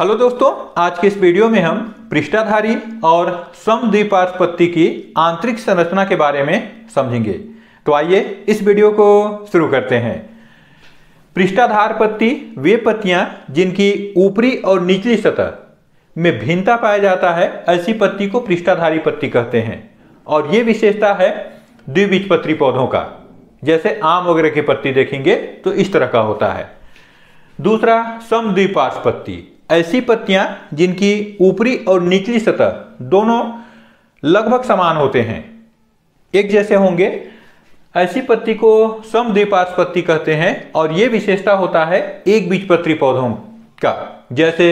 Hello दोस्तों, आज के इस वीडियो में हम पृष्ठाधारी और समद्विपार्श्वपत्ति की आंतरिक संरचना के बारे में समझेंगे। तो आइए इस वीडियो को शुरू करते हैं। पृष्ठाधार पत्ती वे पत्तियां जिनकी ऊपरी और निचली सतह में भिन्नता पाया जाता है, ऐसी पत्ती को पृष्ठाधारी पत्ती कहते हैं। और ये विशेषता है द्विबीजपत्री पौधों का, जैसे आम वगैरह की पत्ती देखेंगे तो इस तरह का होता है। दूसरा, समद्विपार्श्वपत्ति, ऐसी पत्तियां जिनकी ऊपरी और निचली सतह दोनों लगभग समान होते हैं, एक जैसे होंगे, ऐसी पत्ती को समद्विपार्श्वपत्ति कहते हैं। और ये विशेषता होता है एक बीजपत्री पौधों का, जैसे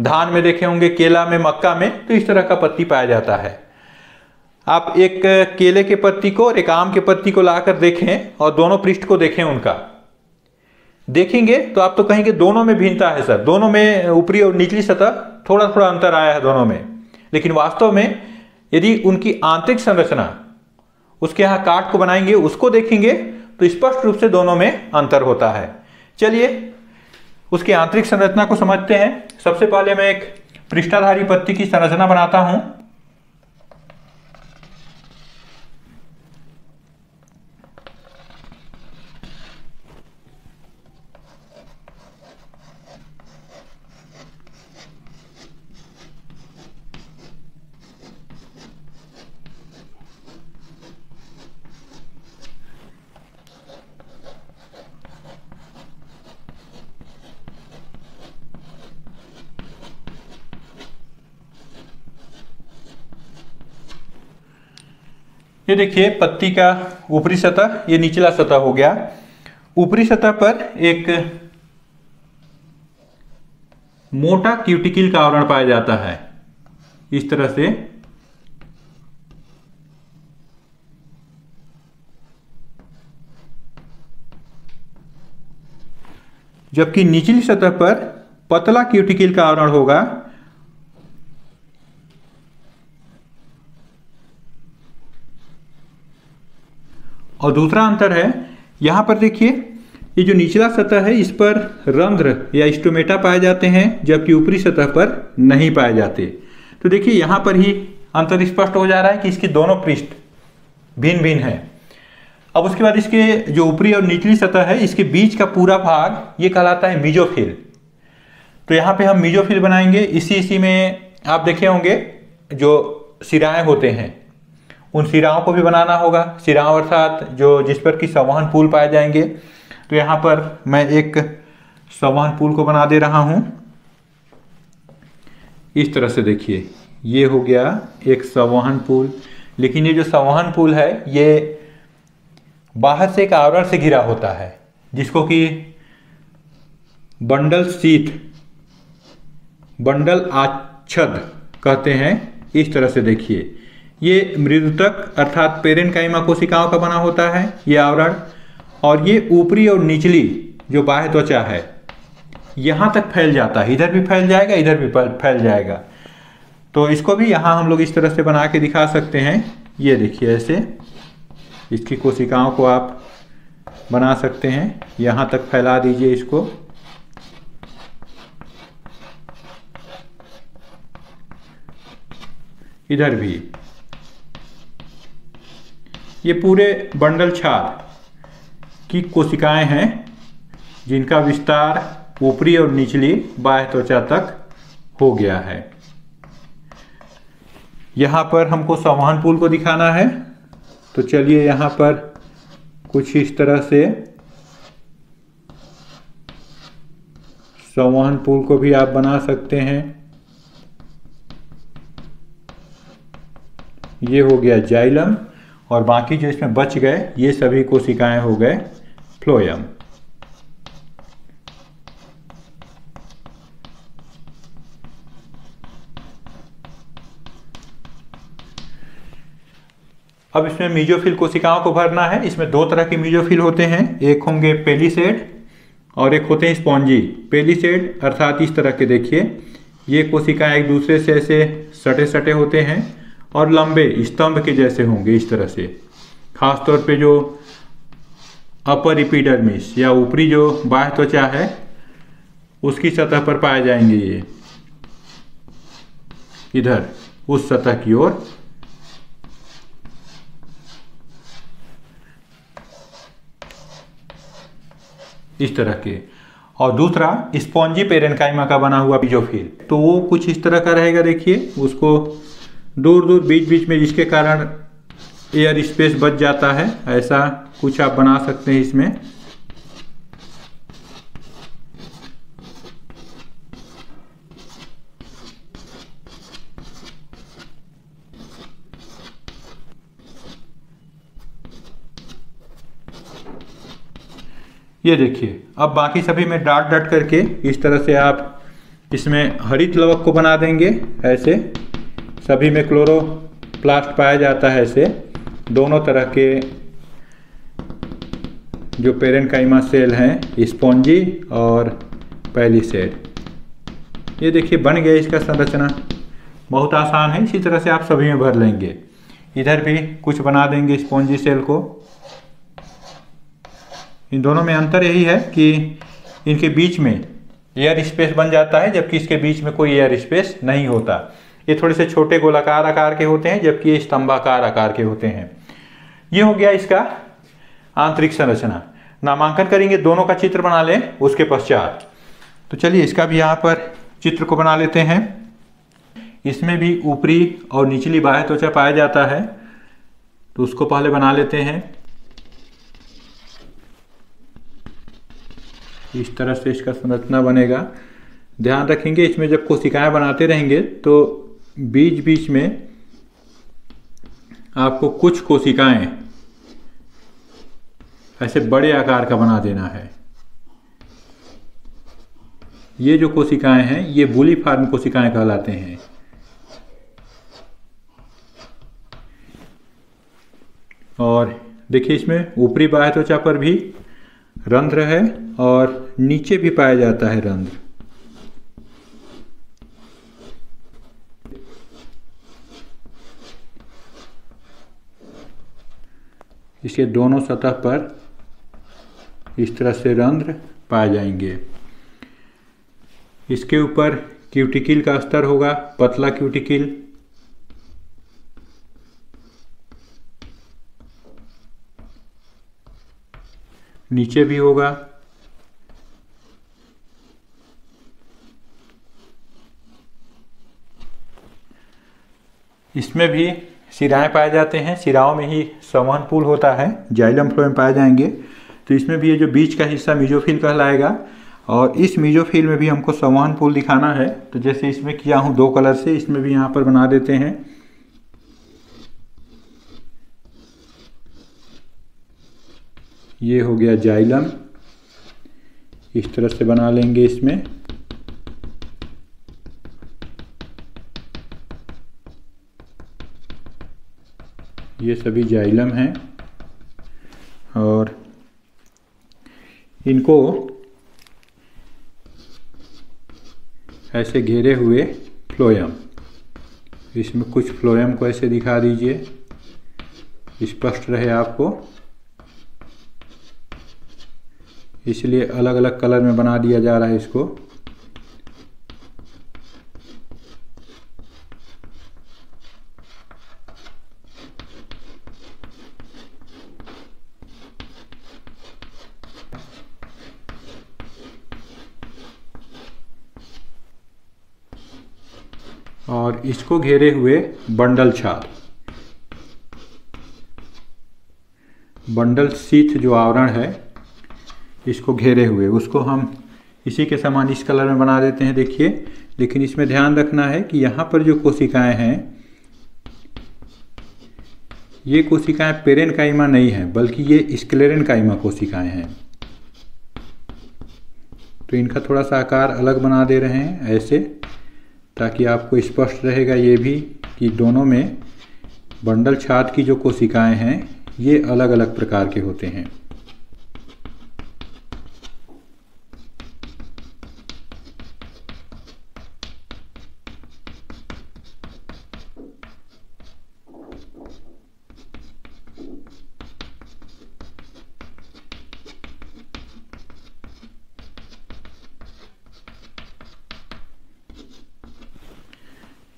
धान में देखे होंगे, केला में, मक्का में, तो इस तरह का पत्ती पाया जाता है। आप एक केले के पत्ती को और एक आम के पत्ती को लाकर देखें और दोनों पृष्ठ को देखें, उनका देखेंगे तो आप तो कहेंगे दोनों में भिन्नता है सर, दोनों में ऊपरी और निचली सतह थोड़ा थोड़ा अंतर आया है दोनों में। लेकिन वास्तव में यदि उनकी आंतरिक संरचना, उसके यहाँ काट को बनाएंगे, उसको देखेंगे तो स्पष्ट रूप से दोनों में अंतर होता है। चलिए उसकी आंतरिक संरचना को समझते हैं। सबसे पहले मैं एक पृष्ठाधारी पत्ती की संरचना बनाता हूं। ये देखिए पत्ती का ऊपरी सतह, ये निचला सतह हो गया। ऊपरी सतह पर एक मोटा क्यूटिकल का आवरण पाया जाता है, इस तरह से। जबकि निचली सतह पर पतला क्यूटिकल का आवरण होगा। और दूसरा अंतर है, यहाँ पर देखिए, ये जो निचला सतह है इस पर रंध्र या स्टोमेटा पाए जाते हैं, जबकि ऊपरी सतह पर नहीं पाए जाते। तो देखिए यहाँ पर ही अंतर स्पष्ट हो जा रहा है कि इसके दोनों पृष्ठ भिन्न भिन्न है। अब उसके बाद इसके जो ऊपरी और निचली सतह है, इसके बीच का पूरा भाग ये कहलाता है मेसोफिल। तो यहाँ पे हम मेसोफिल बनाएंगे। इसी में आप देखे होंगे जो सिराएँ होते हैं, उन सिराओं को भी बनाना होगा। सिराओं अर्थात जो जिस पर कि संवहन पुल पाए जाएंगे। तो यहाँ पर मैं एक संवहन पुल को बना दे रहा हूँ, इस तरह से। देखिए ये हो गया एक संवहन पुल, लेकिन ये जो संवहन पुल है ये बाहर से एक आवरण से घिरा होता है, जिसको कि बंडल शीथ, बंडल आच्छद कहते हैं। इस तरह से देखिए, ये मृदुतक अर्थात पेरेनकाइमा कोशिकाओं का बना होता है ये आवरण। और ये ऊपरी और निचली जो बाह्य त्वचा है यहाँ तक फैल जाता है, इधर भी फैल जाएगा, इधर भी फैल जाएगा। तो इसको भी यहाँ हम लोग इस तरह से बना के दिखा सकते हैं। ये देखिए ऐसे इसकी कोशिकाओं को आप बना सकते हैं, यहाँ तक फैला दीजिए इसको। इधर भी ये पूरे बंडल छाद की कोशिकाएं हैं, जिनका विस्तार ऊपरी और निचली बाह्य त्वचा तक हो गया है। यहाँ पर हमको संवहन पुल को दिखाना है, तो चलिए यहाँ पर कुछ इस तरह से संवहन पुल को भी आप बना सकते हैं। ये हो गया जाइलम, और बाकी जो इसमें बच गए ये सभी कोशिकाएं हो गए फ्लोएम। अब इसमें मेसोफिल कोशिकाओं को भरना है। इसमें दो तरह के मेसोफिल होते हैं, एक होंगे पेलिसेड और एक होते हैं स्पॉन्जी। पेलिसेड अर्थात इस तरह के देखिए, ये कोशिकाएं एक दूसरे से ऐसे सटे सटे होते हैं और लंबे स्तंभ के जैसे होंगे, इस तरह से। खासतौर पे जो अपर एपिडर्मिस या ऊपरी जो बाह्य त्वचा है उसकी सतह पर पाए जाएंगे ये। इधर उस सतह की ओर इस तरह के, और दूसरा स्पॉन्जी पेरेनकाइमा का बना हुआ मेसोफिल, तो वो कुछ इस तरह का रहेगा। देखिए उसको दूर दूर बीच बीच में, जिसके कारण एयर स्पेस बच जाता है, ऐसा कुछ आप बना सकते हैं इसमें। ये देखिए अब बाकी सभी में डॉट डॉट करके इस तरह से आप इसमें हरित लवक को बना देंगे। ऐसे सभी में क्लोरोप्लास्ट पाया जाता है, ऐसे दोनों तरह के जो पेरेनकाइमा सेल हैं, स्पॉन्जी और पैलिसेड। ये देखिए बन गया इसका संरचना, बहुत आसान है। इसी तरह से आप सभी में भर लेंगे, इधर भी कुछ बना देंगे स्पॉन्जी सेल को। इन दोनों में अंतर यही है कि इनके बीच में एयर स्पेस बन जाता है, जबकि इसके बीच में कोई एयर स्पेस नहीं होता। ये थोड़े से छोटे गोलाकार आकार के होते हैं, जबकि ये स्तंभाकार आकार के होते हैं। ये हो गया इसका आंतरिक संरचना। नामांकन करेंगे, दोनों का चित्र बना लें उसके पश्चात। तो चलिए इसका भी यहाँ पर चित्र को बना लेते हैं। इसमें भी ऊपरी और निचली बाह्य त्वचा पाया जाता है, तो उसको पहले बना लेते हैं। इस तरह से इसका संरचना बनेगा। ध्यान रखेंगे इसमें जब कोशिकाएं बनाते रहेंगे तो बीच बीच में आपको कुछ कोशिकाएं ऐसे बड़े आकार का बना देना है। ये जो कोशिकाएं हैं ये बुलीफॉर्म कोशिकाएं कहलाते हैं। और देखिए इसमें ऊपरी बाह्य त्वचा पर भी रंध्र है और नीचे भी पाया जाता है रंध्र। इसके दोनों सतह पर इस तरह से रंध्र पाए जाएंगे। इसके ऊपर क्यूटिकल का स्तर होगा, पतला क्यूटिकल। नीचे भी होगा। इसमें भी सिराएं पाए जाते हैं, सिराओं में ही संवहन पूल होता है, जाइलम फ्लोएम पाए जाएंगे। तो इसमें भी ये जो बीच का हिस्सा मेसोफिल कहलाएगा, और इस मेसोफिल में भी हमको संवहन पूल दिखाना है। तो जैसे इसमें किया हूँ दो कलर से, इसमें भी यहाँ पर बना देते हैं। ये हो गया जाइलम, इस तरह से बना लेंगे। इसमें ये सभी जाइलम हैं, और इनको ऐसे घेरे हुए फ्लोएम। इसमें कुछ फ्लोएम को ऐसे दिखा दीजिए, स्पष्ट रहे आपको, इसलिए अलग अलग कलर में बना दिया जा रहा है इसको। और इसको घेरे हुए बंडल छाल, बंडल शीथ जो आवरण है इसको घेरे हुए, उसको हम इसी के समान इस कलर में बना देते हैं। देखिए लेकिन इसमें ध्यान रखना है कि यहाँ पर जो कोशिकाएं हैं ये कोशिकाएं पेरेनकाइमा नहीं हैं, बल्कि ये स्क्लेरेकाइमा कोशिकाएं हैं। तो इनका थोड़ा सा आकार अलग बना दे रहे हैं ऐसे, ताकि आपको स्पष्ट रहेगा ये भी कि दोनों में बंडल छाद की जो कोशिकाएं हैं ये अलग अलग प्रकार के होते हैं।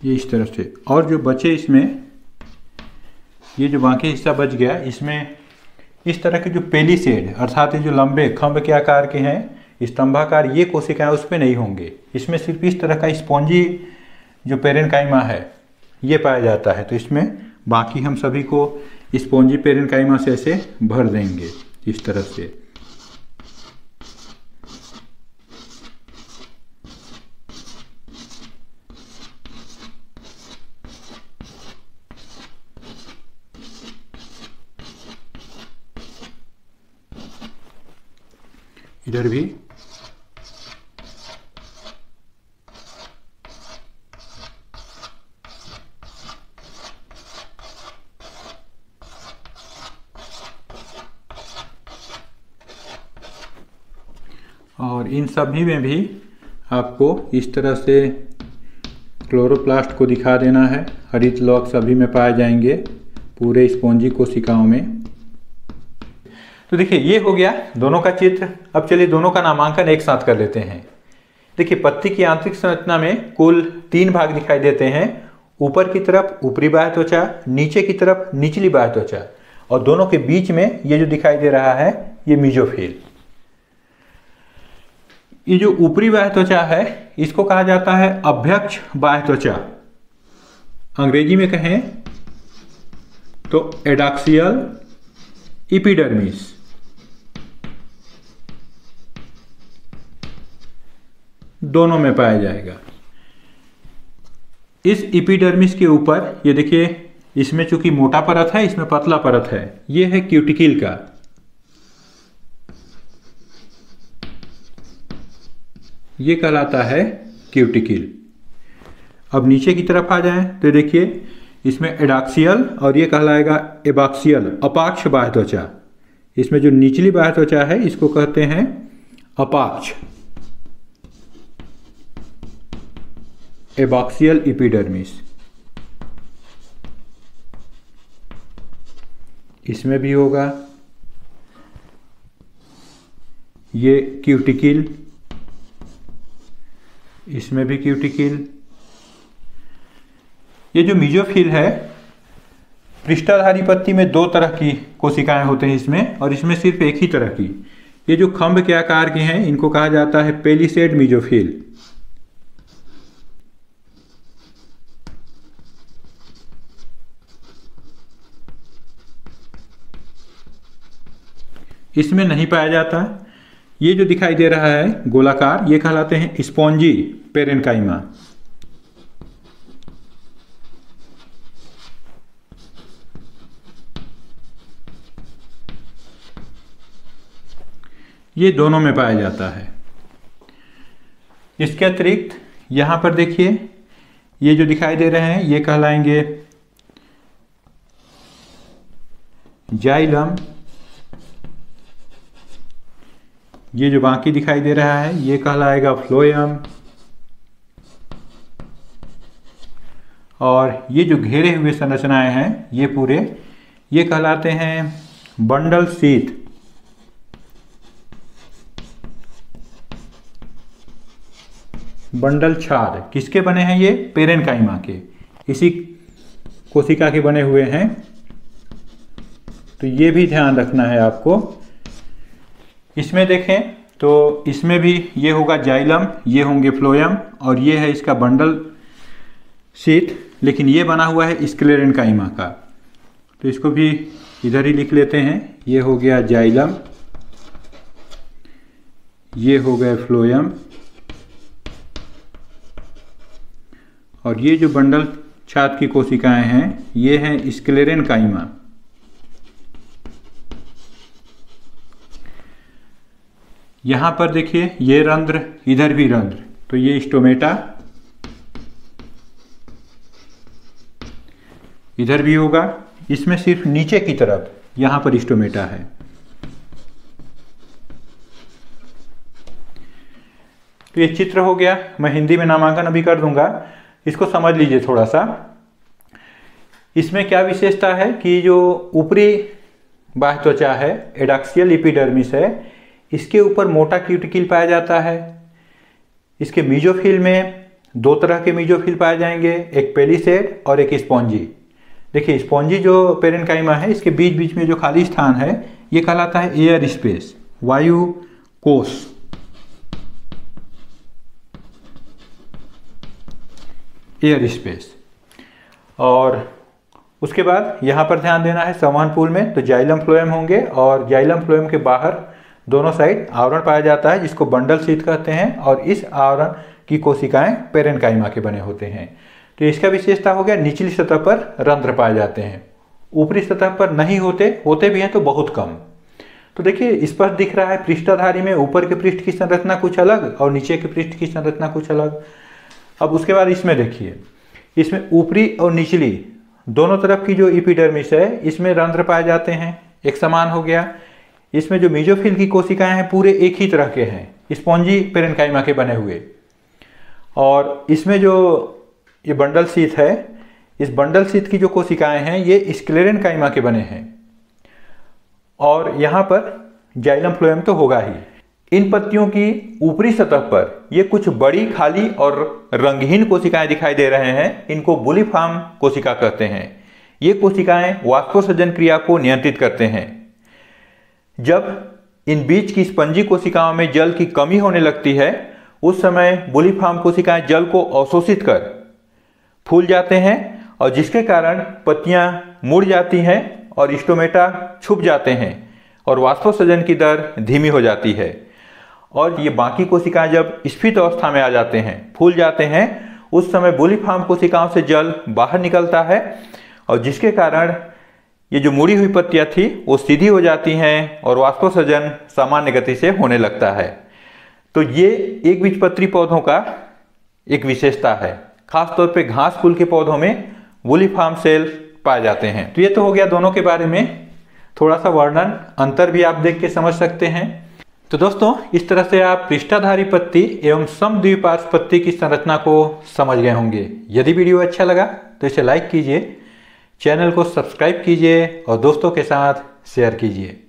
ये इस तरफ से, और जो बचे इसमें ये जो बाकी हिस्सा बच गया इसमें इस तरह के जो पेलिसेड अर्थात ये जो लंबे खम्भ के आकार के हैं स्तंभाकार ये कोशिकाएं उसमें नहीं होंगे, इसमें सिर्फ इस तरह का स्पॉन्जी जो पेरेनकाइमा है ये पाया जाता है। तो इसमें बाकी हम सभी को स्पॉन्जी पेरेनकाइमा से ऐसे भर देंगे इस तरह से। इधर भी और इन सभी में भी आपको इस तरह से क्लोरोप्लास्ट को दिखा देना है। हरित लॉक सभी में पाए जाएंगे पूरे स्पॉन्जी कोशिकाओं में। तो देखिए ये हो गया दोनों का चित्र। अब चलिए दोनों का नामांकन एक साथ कर लेते हैं। देखिए पत्ती की आंतरिक संरचना में कुल 3 भाग दिखाई देते हैं, ऊपर की तरफ ऊपरी बाह्य त्वचा, नीचे की तरफ निचली बाह्य त्वचा, और दोनों के बीच में ये जो दिखाई दे रहा है ये मेसोफिल। ये जो ऊपरी बाह्य त्वचा है इसको कहा जाता है अभ्यक्ष बाह्य त्वचा, अंग्रेजी में कहें तो एडैक्सियल एपिडर्मिस। दोनों में पाया जाएगा। इस एपिडर्मिस के ऊपर ये देखिए, इसमें चूंकि मोटा परत है इसमें पतला परत है, ये है क्यूटिकल का। ये कहलाता है क्यूटिकल। अब नीचे की तरफ आ जाए तो देखिए इसमें एडैक्सियल और ये कहलाएगा एबाक्सियल, अपाक्ष बाह्य त्वचा। इसमें जो निचली बाह्य त्वचा है इसको कहते हैं अपाक्ष एबाक्सियल एपिडर्मिस। इसमें भी होगा ये क्यूटिकल, इसमें भी क्यूटिकल। ये जो मेसोफिल है पृष्ठाधारी पत्ती में 2 तरह की कोशिकाएं होते हैं इसमें, और इसमें सिर्फ एक ही तरह की। ये जो खम्भ के आकार के हैं इनको कहा जाता है पेलिसेड मेसोफिल। इसमें नहीं पाया जाता। ये जो दिखाई दे रहा है गोलाकार ये कहलाते हैं स्पॉन्जी पेरेनकाइमा। ये दोनों में पाया जाता है। इसके अतिरिक्त यहाँ पर देखिए ये जो दिखाई दे रहे हैं ये कहलाएंगे जाइलम। ये जो बाकी दिखाई दे रहा है ये कहलाएगा फ्लोएम, और ये जो घेरे हुए संरचनाएं हैं ये पूरे ये कहलाते हैं बंडल शीथ। बंडल छार किसके बने हैं? ये पेरेनकाइमा के, इसी कोशिका के बने हुए हैं। तो ये भी ध्यान रखना है आपको। इसमें देखें तो इसमें भी ये होगा जाइलम, ये होंगे फ्लोएम, और ये है इसका बंडल शीथ, लेकिन ये बना हुआ है स्क्लेरेकाइमा का। तो इसको भी इधर ही लिख लेते हैं। ये हो गया जाइलम, ये हो गया फ्लोएम, और ये जो बंडल छात की कोशिकाएं हैं ये हैं स्क्लेरेकाइमा। यहाँ पर देखिए ये रंध्र, इधर भी रंध्र, तो ये स्टोमेटा। इधर भी होगा, इसमें सिर्फ नीचे की तरफ यहाँ पर स्टोमेटा है। तो ये चित्र हो गया। मैं हिंदी में नामांकन अभी कर दूंगा, इसको समझ लीजिए थोड़ा सा। इसमें क्या विशेषता है कि जो ऊपरी बाह्य त्वचा है एडैक्सियल एपिडर्मिस है, इसके ऊपर मोटा क्यूटिकल पाया जाता है। इसके मेसोफिल में दो तरह के मेसोफिल पाए जाएंगे, एक पेलिसेड और एक स्पॉन्जी। देखिए स्पॉन्जी जो पेरेनकाइमा है इसके बीच बीच में जो खाली स्थान है ये कहलाता है एयर स्पेस, वायु कोश। Air space. और उसके बाद यहाँ पर ध्यान देना है संवहन पूल में तो जाइलम फ्लोएम होंगे और जाइलम फ्लोएम के बाहर दोनों साइड आवरण पाया जाता है जिसको बंडल शीथ कहते हैं और इस आवरण की कोशिकाएं पेरेनकाइमा के बने होते हैं। तो इसका विशेषता हो गया निचली सतह पर रंध्र पाए जाते हैं, ऊपरी सतह पर नहीं होते भी हैं तो बहुत कम। तो देखिए स्पष्ट दिख रहा है पृष्ठाधारी में ऊपर के पृष्ठ की संरचना कुछ अलग और नीचे के पृष्ठ की संरचना कुछ अलग। अब उसके बाद इसमें देखिए, इसमें ऊपरी और निचली दोनों तरफ की जो इपिडर्मिस है इसमें रंध्र पाए जाते हैं, एक समान हो गया। इसमें जो मेसोफिल की कोशिकाएं हैं पूरे एक ही तरह के हैं, स्पॉन्जी पेरेनकाइमा के बने हुए। और इसमें जो ये बंडल शीथ है, इस बंडल शीथ की जो कोशिकाएं हैं ये स्क्लेरेकाइमा के बने हैं। और यहाँ पर जाइलम फ्लोएम तो होगा ही। इन पत्तियों की ऊपरी सतह पर ये कुछ बड़ी खाली और रंगहीन कोशिकाएं दिखाई दे रहे हैं, इनको बुलिफॉर्म कोशिका कहते हैं। ये कोशिकाएं वाष्पोत्सर्जन क्रिया को नियंत्रित करते हैं। जब इन बीच की स्पंजी कोशिकाओं में जल की कमी होने लगती है उस समय बुलिफॉर्म कोशिकाएं जल को अवशोषित कर फूल जाते हैं और जिसके कारण पत्तियां मुड़ जाती हैं और स्टोमेटा छुप जाते हैं और वाष्पोत्सर्जन की दर धीमी हो जाती है। और ये बाकी कोशिकाएं जब स्फीत अवस्था में आ जाते हैं, फूल जाते हैं, उस समय बुलिफॉर्म कोशिकाओं से जल बाहर निकलता है और जिसके कारण ये जो मुड़ी हुई पत्तियां थी वो सीधी हो जाती हैं और वाष्पोत्सर्जन सामान्य गति से होने लगता है। तो ये एक बीजपत्री पौधों का एक विशेषता है, खासतौर पे घास फूल के पौधों में बुलिफॉर्म सेल पाए जाते हैं। तो ये तो हो गया दोनों के बारे में थोड़ा सा वर्णन, अंतर भी आप देख के समझ सकते हैं। तो दोस्तों इस तरह से आप पृष्ठाधारी पत्ती एवं समद्विपार्श्व पत्ती की संरचना को समझ गए होंगे। यदि वीडियो अच्छा लगा तो इसे लाइक कीजिए, चैनल को सब्सक्राइब कीजिए और दोस्तों के साथ शेयर कीजिए।